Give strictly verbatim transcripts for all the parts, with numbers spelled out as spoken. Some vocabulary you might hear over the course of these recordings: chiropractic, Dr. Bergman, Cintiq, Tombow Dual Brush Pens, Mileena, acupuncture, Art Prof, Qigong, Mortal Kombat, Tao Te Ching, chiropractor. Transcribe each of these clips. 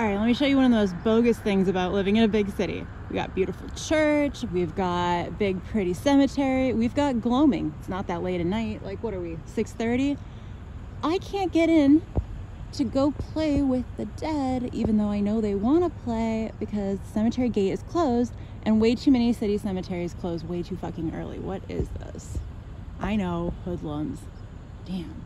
All right, let me show you one of those bogus things about living in a big city. We got beautiful church, we've got big pretty cemetery, we've got gloaming. It's not that late at night, like what are we, six thirty? I can't get in to go play with the dead, even though I know they want to play, because the cemetery gate is closed and way too many city cemeteries close way too fucking early. What is this? I know, hoodlums. Damn.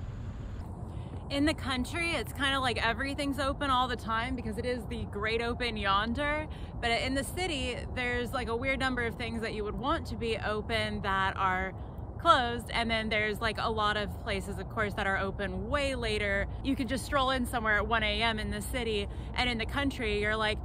In the country, it's kind of like everything's open all the time because it is the great open yonder. But in the city, there's like a weird number of things that you would want to be open that are closed. And then there's like a lot of places, of course, that are open way later. You could just stroll in somewhere at one A M in the city, and in the country, you're like,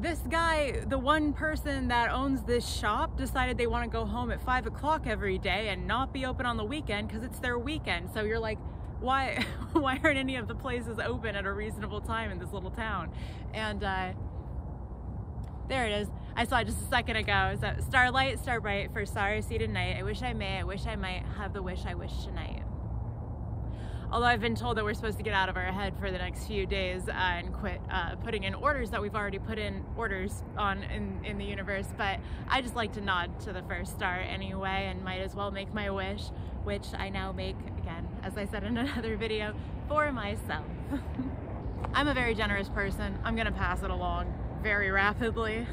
this guy, the one person that owns this shop, decided they want to go home at five o'clock every day and not be open on the weekend because it's their weekend. So you're like, why why aren't any of the places open at a reasonable time in this little town? And uh, there it is. I saw it just a second ago. So, Starlight, star bright, for sorry see tonight. I wish I may, I wish I might have the wish I wish tonight. Although I've been told that we're supposed to get out of our head for the next few days uh, and quit uh, putting in orders that we've already put in orders on in, in the universe. But I just like to nod to the first star anyway, and might as well make my wish, which I now make, again, as I said in another video, for myself. I'm a very generous person. I'm gonna pass it along very rapidly.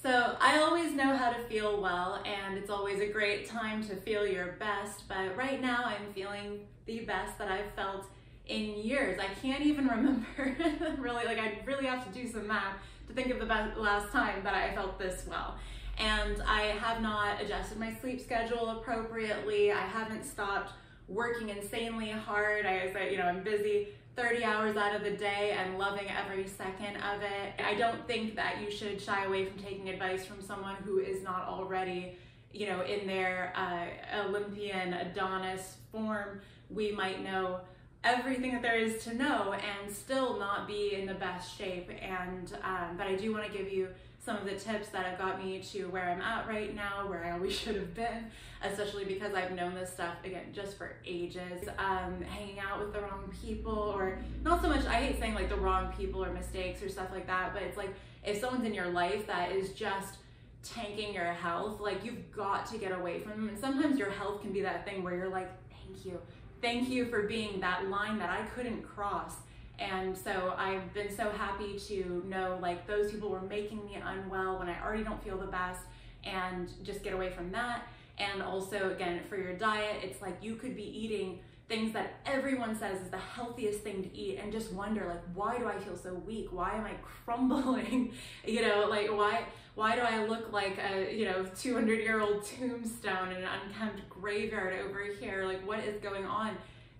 So I always know how to feel well, and it's always a great time to feel your best, but right now I'm feeling the best that I've felt in years. I can't even remember, really, like I really have to do some math to think of the last time that I felt this well. And I have not adjusted my sleep schedule appropriately. I haven't stopped working insanely hard. I said, you know, I'm busy thirty hours out of the day and loving every second of it. I don't think that you should shy away from taking advice from someone who is not already, you know, in their uh, Olympian Adonis form. We might know everything that there is to know and still not be in the best shape. And um, but I do want to give you some of the tips that have got me to where I'm at right now, where I always should have been, especially because I've known this stuff, again, just for ages. Um, hanging out with the wrong people, or not so much, I hate saying like the wrong people or mistakes or stuff like that, but it's like if someone's in your life that is just tanking your health, like you've got to get away from them. And sometimes your health can be that thing where you're like, thank you. Thank you for being that line that I couldn't cross. And so I've been so happy to know like those people were making me unwell when I already don't feel the best, and just get away from that. And also, again, for your diet, it's like you could be eating things that everyone says is the healthiest thing to eat and just wonder like, why do I feel so weak? Why am I crumbling? You know, like why why do I look like a, you know, two hundred year old tombstone in an unkempt graveyard over here? Like what is going on?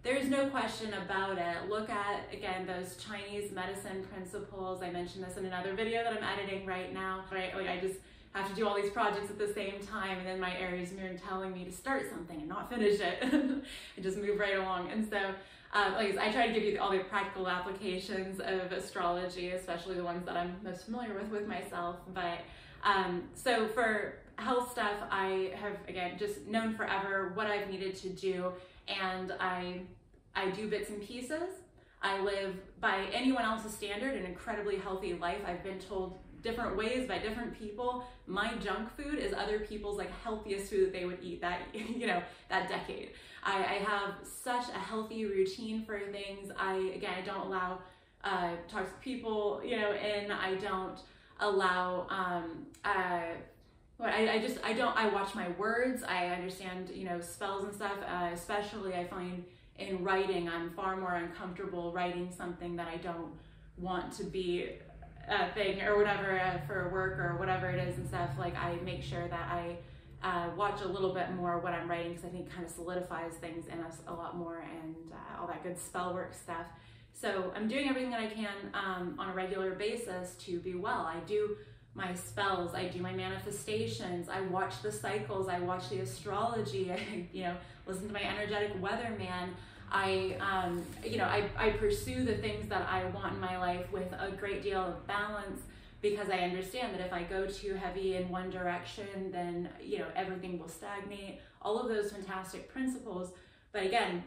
There's no question about it. Look at, again, those Chinese medicine principles. I mentioned this in another video that I'm editing right now. Right? Like I just have to do all these projects at the same time, and then my Aries moon telling me to start something and not finish it. I just move right along. And so um, like I try to give you all the practical applications of astrology, especially the ones that I'm most familiar with with myself. But um, so for health stuff, I have, again, just known forever what I've needed to do. And I, I do bits and pieces. I live by anyone else's standard an incredibly healthy life. I've been told different ways by different people. My junk food is other people's like healthiest food that they would eat that, you know, that decade. I, I have such a healthy routine for things. I, again, I don't allow uh, toxic people, you know, in. I don't allow, um, uh, I, I just, I don't, I watch my words. I understand, you know, spells and stuff, uh, especially I find in writing, I'm far more uncomfortable writing something that I don't want to be a thing or whatever uh, for work or whatever it is and stuff. Like I make sure that I uh, watch a little bit more what I'm writing, because I think it kind of solidifies things in us a lot more, and uh, all that good spell work stuff. So I'm doing everything that I can um, on a regular basis to be well. I do my spells, I do my manifestations, I watch the cycles, I watch the astrology, I, you know, listen to my energetic weatherman. I, um, you know, I, I pursue the things that I want in my life with a great deal of balance, because I understand that if I go too heavy in one direction, then, you know, everything will stagnate, all of those fantastic principles. But again,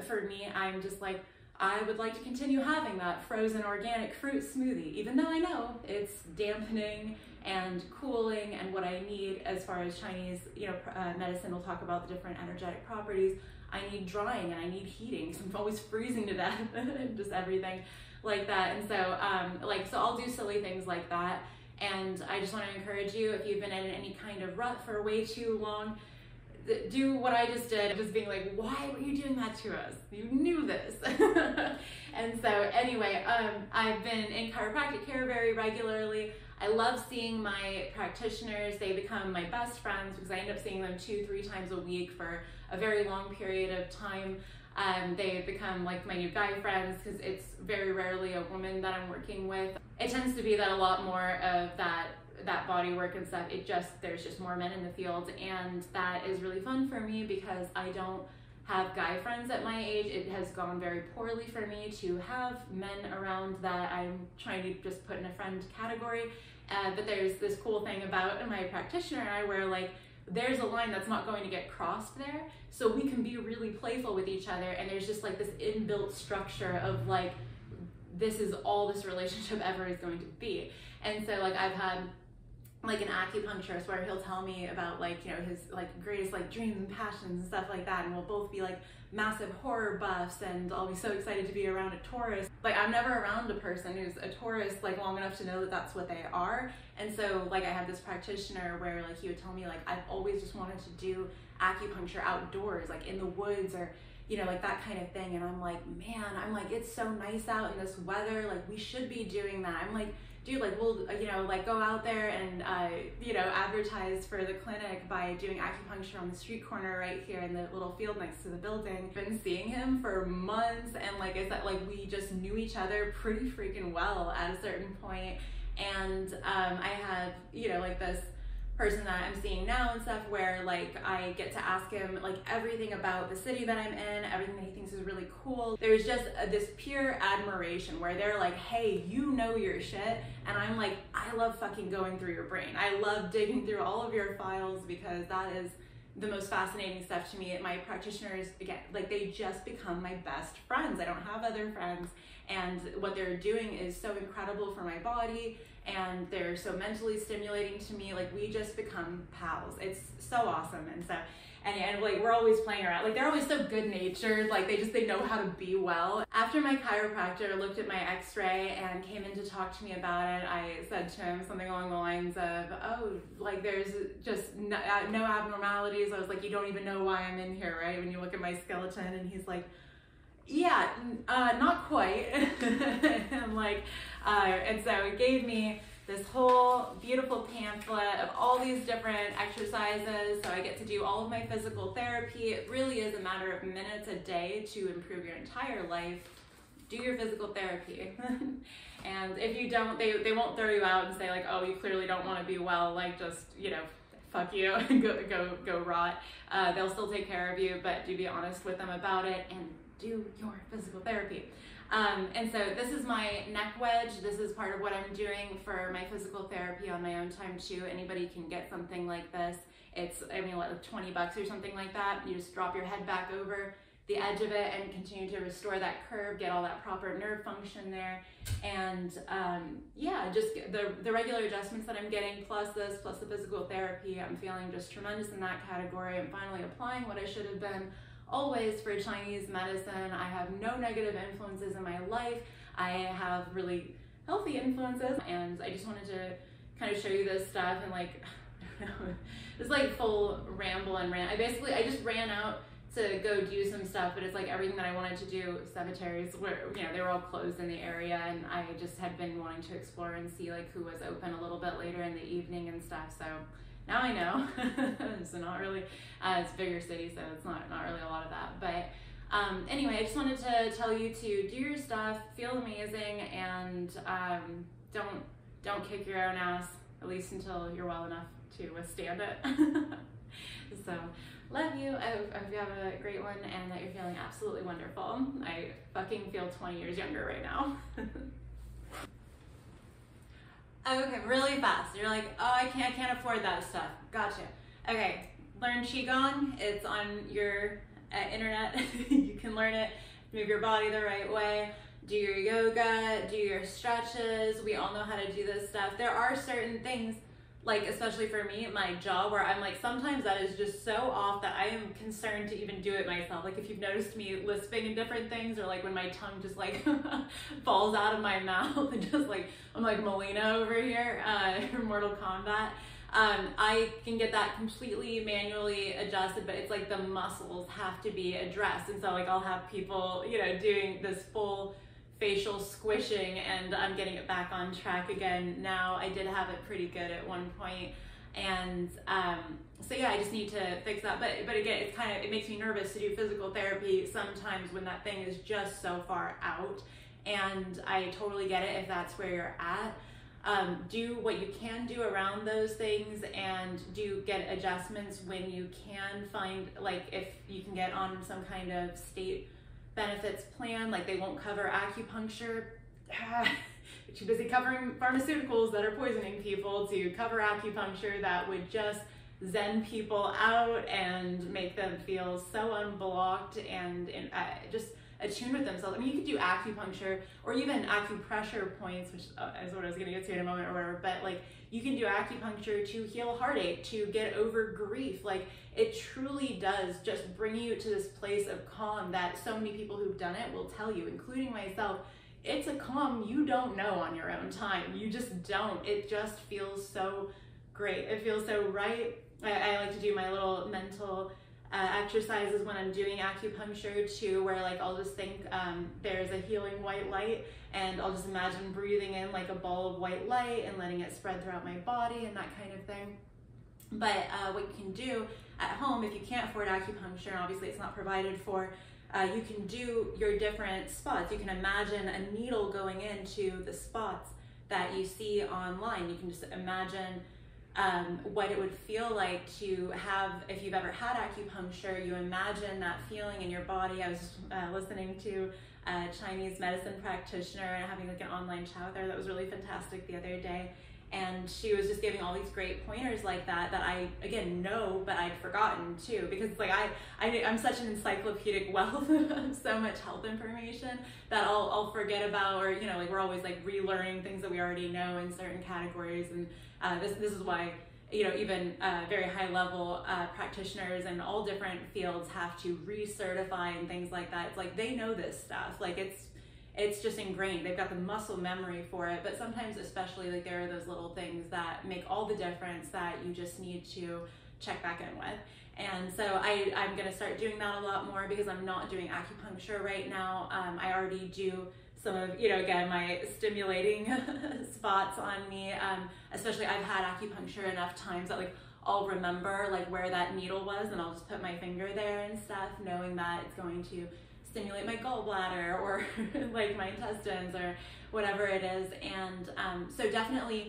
for me, I'm just like, I would like to continue having that frozen organic fruit smoothie, even though I know it's dampening and cooling and what I need as far as Chinese, you know, uh, medicine will talk about the different energetic properties. I need drying and I need heating because I'm always freezing to death and just everything like that. And so, um, like, so I'll do silly things like that. And I just want to encourage you, if you've been in any kind of rut for way too long, do what I just did, just being like, why were you doing that to us? You knew this. And so anyway, um, I've been in chiropractic care very regularly. I love seeing my practitioners. They become my best friends because I end up seeing them two, three times a week for a very long period of time. Um, they become like my new guy friends because it's very rarely a woman that I'm working with. It tends to be that a lot more of that that body work and stuff, it just, there's just more men in the field, and that is really fun for me because I don't have guy friends at my age. It has gone very poorly for me to have men around that I'm trying to just put in a friend category, uh, but there's this cool thing about my practitioner and I where like there's a line that's not going to get crossed there, so we can be really playful with each other, and there's just like this inbuilt structure of like, this is all this relationship ever is going to be. And so like I've had like an acupuncturist where he'll tell me about like, you know, his like greatest like dreams and passions and stuff like that, and we'll both be like massive horror buffs and I'll be so excited to be around a Taurus. Like I'm never around a person who's a Taurus like long enough to know that that's what they are. And so like I had this practitioner where like he would tell me like, I've always just wanted to do acupuncture outdoors, like in the woods or, you know, like that kind of thing. And I'm like, man, I'm like, it's so nice out in this weather, like we should be doing that. I'm like, dude, like we'll, you know, like go out there and, uh, you know, advertise for the clinic by doing acupuncture on the street corner right here in the little field next to the building. Been seeing him for months, and like I said, like we just knew each other pretty freaking well at a certain point. And um, I have, you know, like this person that I'm seeing now and stuff where like I get to ask him like everything about the city that I'm in, everything that he thinks is really cool. There's just a, this pure admiration where they're like, hey, you know your shit, and I'm like, I love fucking going through your brain. I love digging through all of your files because that is the most fascinating stuff to me. My practitioners, again, like they just become my best friends. I don't have other friends, and what they're doing is so incredible for my body, and they're so mentally stimulating to me. Like we just become pals. It's so awesome. And so, and, and like we're always playing around. Like they're always so good natured. Like they just, they know how to be well. After my chiropractor looked at my x-ray and came in to talk to me about it, I said to him something along the lines of, oh, like there's just no, no abnormalities. I was like, you don't even know why I'm in here, right? When you look at my skeleton. And he's like, yeah, uh, not quite. And like, uh, and so it gave me this whole beautiful pamphlet of all these different exercises. So I get to do all of my physical therapy. It really is a matter of minutes a day to improve your entire life. Do your physical therapy. And if you don't, they, they won't throw you out and say like, oh, you clearly don't want to be well. Like just, you know, fuck you, go, go, go rot. Uh, they'll still take care of you, but do be honest with them about it and do your physical therapy. Um, and so this is my neck wedge. This is part of what I'm doing for my physical therapy on my own time too. Anybody can get something like this. It's, I mean, like twenty bucks or something like that. You just drop your head back over the edge of it and continue to restore that curve, get all that proper nerve function there. And um, yeah, just the, the regular adjustments that I'm getting, plus this, plus the physical therapy, I'm feeling just tremendous in that category. I'm finally applying what I should have been always for Chinese medicine. I have no negative influences in my life. I have really healthy influences, and I just wanted to kind of show you this stuff and like, I don't know, it's like full ramble and rant. I basically, I just ran out to go do some stuff, but it's like everything that I wanted to do, cemeteries where, you know, they were all closed in the area, and I just had been wanting to explore and see like who was open a little bit later in the evening and stuff. So now I know, so not really, uh, it's a bigger city, so it's not, not really a lot of that. But um, anyway, I just wanted to tell you to do your stuff, feel amazing, and um, don't, don't kick your own ass, at least until you're well enough to withstand it. So love you, I hope, I hope you have a great one and that you're feeling absolutely wonderful. I fucking feel twenty years younger right now. Okay, really fast. You're like, oh, I can't, I can't afford that stuff. Gotcha. Okay, learn Qigong. It's on your uh, internet. You can learn it, move your body the right way, do your yoga, do your stretches. We all know how to do this stuff. There are certain things, like especially for me, my jaw, where I'm like, sometimes that is just so off that I am concerned to even do it myself. Like if you've noticed me lisping and different things, or like when my tongue just like falls out of my mouth and just like, I'm like Mileena over here uh, from Mortal Kombat. Um, I can get that completely manually adjusted, but it's like the muscles have to be addressed. And so like I'll have people, you know, doing this full facial squishing, and I'm getting it back on track again now. I did have it pretty good at one point, and um, so yeah, I just need to fix that. But but again, it's kind of, it makes me nervous to do physical therapy sometimes when that thing is just so far out, and I totally get it if that's where you're at. Um, do what you can do around those things, and do get adjustments when you can. Find, like if you can get on some kind of state benefits plan, like they won't cover acupuncture. You're too busy covering pharmaceuticals that are poisoning people to cover acupuncture that would just zen people out and make them feel so unblocked and, and uh, just attuned with themselves. I mean, you could do acupuncture or even acupressure points, which is what I was gonna get to in a moment or whatever, but like you can do acupuncture to heal heartache, to get over grief. Like it truly does just bring you to this place of calm that so many people who've done it will tell you, including myself. It's a calm you don't know on your own time. You just don't. It just feels so great. It feels so right. I, I like to do my little mental Uh, exercises when I'm doing acupuncture too, where like I'll just think um, there's a healing white light, and I'll just imagine breathing in like a ball of white light and letting it spread throughout my body and that kind of thing. But uh, what you can do at home, if you can't afford acupuncture, and obviously it's not provided for, uh, you can do your different spots. You can imagine a needle going into the spots that you see online. You can just imagine Um, what it would feel like to have, if you've ever had acupuncture, you imagine that feeling in your body. I was uh, listening to a Chinese medicine practitioner and having like an online chat with her that was really fantastic the other day, and she was just giving all these great pointers like that that I, again, know, but I'd forgotten too, because like I, I, I'm such an encyclopedic wealth of so much health information that I'll, I'll forget about, or you know, like we're always like relearning things that we already know in certain categories. And Uh, this, this is why, you know, even uh, very high level uh, practitioners in all different fields have to recertify and things like that. It's like they know this stuff, like it's it's just ingrained. They've got the muscle memory for it. But sometimes, especially, like there are those little things that make all the difference that you just need to check back in with. And so I, I'm going to start doing that a lot more, because I'm not doing acupuncture right now. Um, I already do some of, you know, again, my stimulating spots on me, um, especially I've had acupuncture enough times that like I'll remember like where that needle was, and I'll just put my finger there and stuff, knowing that it's going to stimulate my gallbladder or like my intestines or whatever it is. And um, so definitely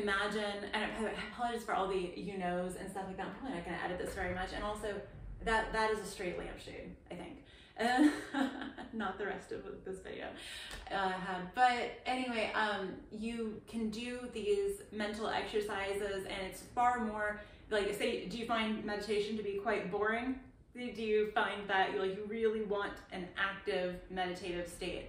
imagine, and I apologize for all the you knows and stuff like that. I'm probably not going to edit this very much. And also that that is a straight lampshade, I think. Uh, not the rest of this video, uh, but anyway, um, you can do these mental exercises, and it's far more like, say, do you find meditation to be quite boring? Do you find that you like you really want an active meditative state?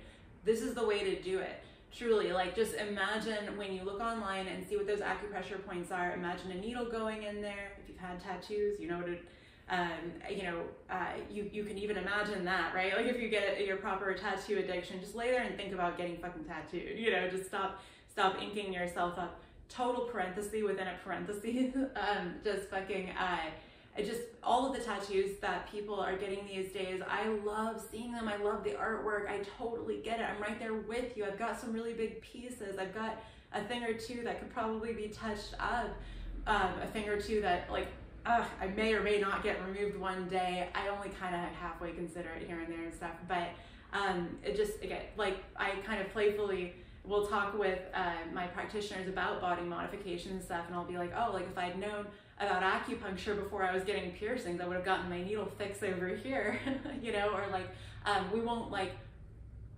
This is the way to do it. Truly, like just imagine when you look online and see what those acupressure points are. Imagine a needle going in there. If you've had tattoos, you know what it. Um, you know, uh, you, you can even imagine that, right? Like if you get your proper tattoo addiction, just lay there and think about getting fucking tattooed, you know, just stop, stop inking yourself up. Total parenthesis within a parenthesis, um, just fucking, uh, just all of the tattoos that people are getting these days. I love seeing them. I love the artwork. I totally get it. I'm right there with you. I've got some really big pieces. I've got a thing or two that could probably be touched up, um, a thing or two that like, Ugh, I may or may not get removed one day. I only kind of halfway consider it here and there and stuff, but um, it just, again, like I kind of playfully will talk with uh, my practitioners about body modification and stuff, and I'll be like, oh, like if I'd known about acupuncture before I was getting piercings, I would have gotten my needle fixed over here, you know, or like um, we won't like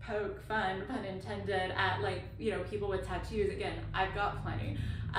poke fun, pun intended, at like, you know, people with tattoos. Again, I've got plenty.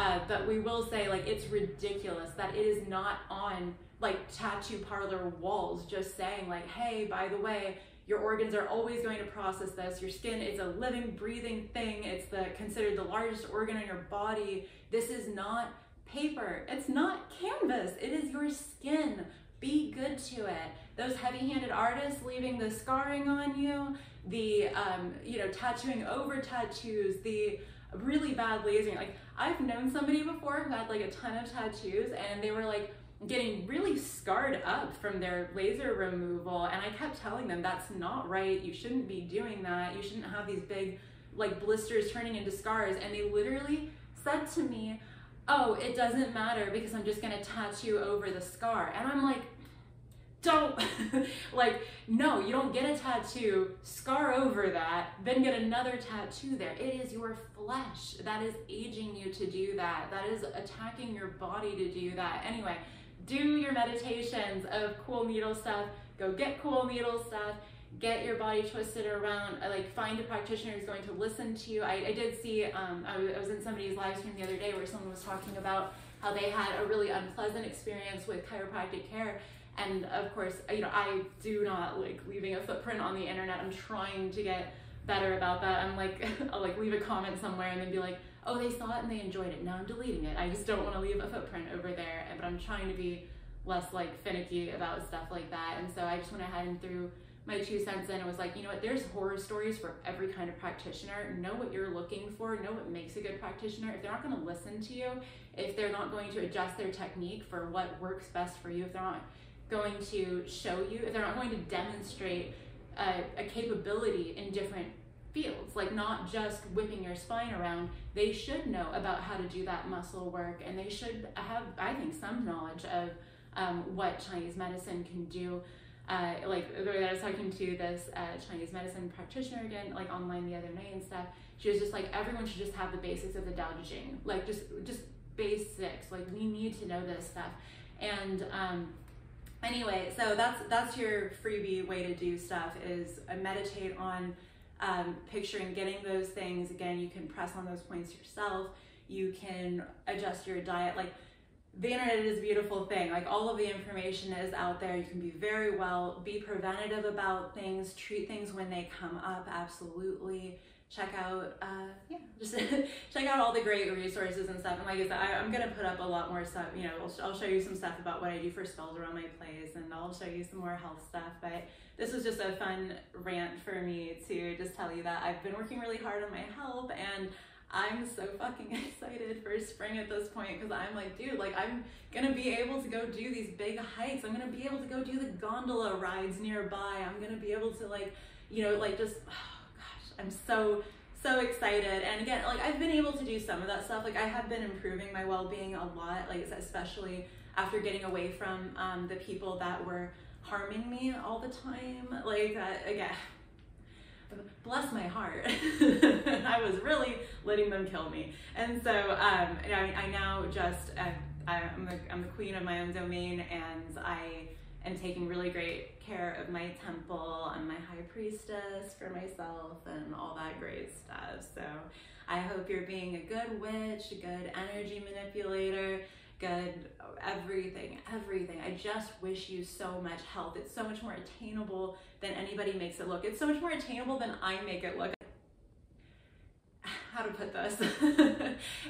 Uh, but we will say like, it's ridiculous that it is not on like tattoo parlor walls just saying like, hey, by the way, your organs are always going to process this. Your skin is a living, breathing thing. It's the considered the largest organ in your body. This is not paper. It's not canvas. It is your skin. Be good to it. Those heavy-handed artists leaving the scarring on you, the um, you know, tattooing over tattoos, the really bad lasering. Like, I've known somebody before who had like a ton of tattoos and they were like getting really scarred up from their laser removal, and I kept telling them that's not right. You shouldn't be doing that. You shouldn't have these big like blisters turning into scars. And they literally said to me, oh, it doesn't matter because I'm just gonna tattoo over the scar. And I'm like, don't, like, no, you don't get a tattoo, scar over that, then get another tattoo there. It is your flesh that is aging you to do that. That is attacking your body to do that. Anyway, do your meditations of cool needle stuff. Go get cool needle stuff. Get your body twisted around. Like, find a practitioner who's going to listen to you. I, I did see, um, I, was, I was in somebody's live stream the other day where someone was talking about how they had a really unpleasant experience with chiropractic care. And of course, you know, I do not like leaving a footprint on the internet. I'm trying to get better about that. I'm like, I'll like leave a comment somewhere and then be like, oh, they saw it and they enjoyed it. Now I'm deleting it. I just don't want to leave a footprint over there. But I'm trying to be less like finicky about stuff like that. And so I just went ahead and threw my two cents in and was like, you know what, there's horror stories for every kind of practitioner. Know what you're looking for, know what makes a good practitioner. If they're not going to listen to you, if they're not going to adjust their technique for what works best for you, if they're not going to show you, if they're not going to demonstrate a, a capability in different fields, like not just whipping your spine around, they should know about how to do that muscle work, and they should have, I think, some knowledge of um, what Chinese medicine can do. Uh, like the way that I was talking to this uh, Chinese medicine practitioner again, like online the other night and stuff, she was just like, everyone should just have the basics of the Tao Te Ching, like just just basics. Like, we need to know this stuff. And um, anyway, so that's that's your freebie way to do stuff is uh, meditate on um, picturing getting those things. Again, you can press on those points yourself. You can adjust your diet, like. The internet is a beautiful thing. Like, all of the information is out there. You can be very well, be preventative about things, treat things when they come up, absolutely. Check out, uh, yeah, just check out all the great resources and stuff. And like I said, I, I'm gonna put up a lot more stuff, you know, I'll, sh I'll show you some stuff about what I do for spells around my place, and I'll show you some more health stuff. But this was just a fun rant for me to just tell you that I've been working really hard on my health, and I'm so fucking excited for spring at this point, because I'm like, dude, like, I'm gonna be able to go do these big hikes. I'm gonna be able to go do the gondola rides nearby. I'm gonna be able to, like, you know, like, just, oh gosh, I'm so, so excited. And again, like, I've been able to do some of that stuff. Like, I have been improving my well-being a lot, like, especially after getting away from um, the people that were harming me all the time. Like, uh, again, bless my heart. I was really letting them kill me. And so um, and I, I now just, uh, I'm, the, I'm the queen of my own domain, and I am taking really great care of my temple and my high priestess for myself and all that great stuff. So I hope you're being a good witch, a good energy manipulator, good everything, everything. I just wish you so much health. It's so much more attainable than anybody makes it look. It's so much more attainable than I make it look. How to put this?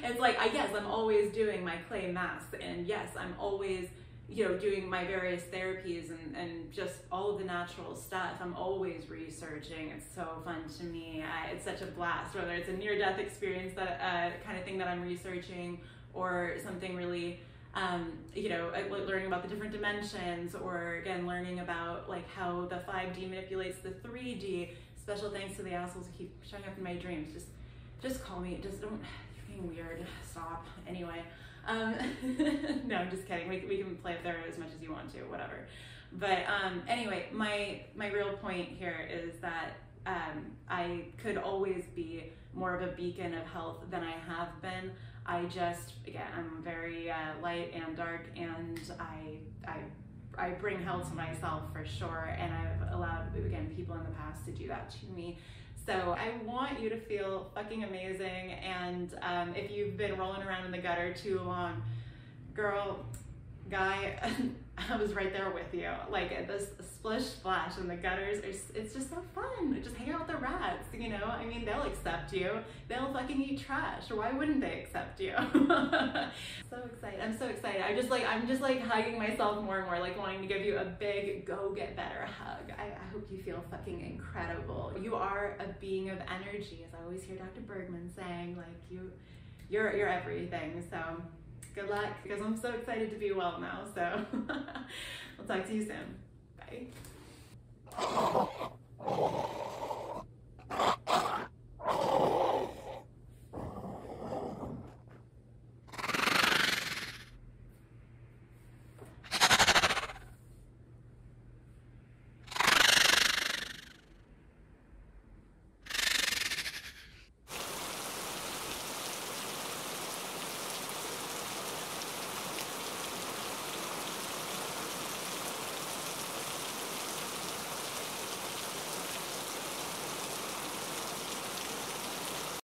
It's like, I guess I'm always doing my clay masks, and yes, I'm always, you know, doing my various therapies and, and just all of the natural stuff. I'm always researching. It's so fun to me. I, it's such a blast, whether it's a near-death experience, that uh, kind of thing that I'm researching, or something really, um, you know, learning about the different dimensions, or again, learning about like how the five D manipulates the three D. Special thanks to the assholes who keep showing up in my dreams. Just just call me, just don't, you're being weird, stop. Anyway, um, no, I'm just kidding. We, we can play up there as much as you want to, whatever. But um, anyway, my, my real point here is that um, I could always be more of a beacon of health than I have been. I just, again, I'm very uh, light and dark, and I, I I bring health to myself for sure, and I've allowed, again, people in the past to do that to me. So I want you to feel fucking amazing, and um, if you've been rolling around in the gutter too long, girl, guy, I was right there with you. Like this splish splash in the gutters, it's just so fun. Just hang out with the rats, you know? I mean, they'll accept you. They'll fucking eat trash. Why wouldn't they accept you? So excited. I'm so excited. I just like, I'm just like hugging myself more and more, like wanting to give you a big go get better hug. I, I hope you feel fucking incredible. You are a being of energy, as I always hear Doctor Bergman saying, like you, you're, you're everything, so. Good luck, because I'm so excited to be well now, so I'll talk to you soon. Bye.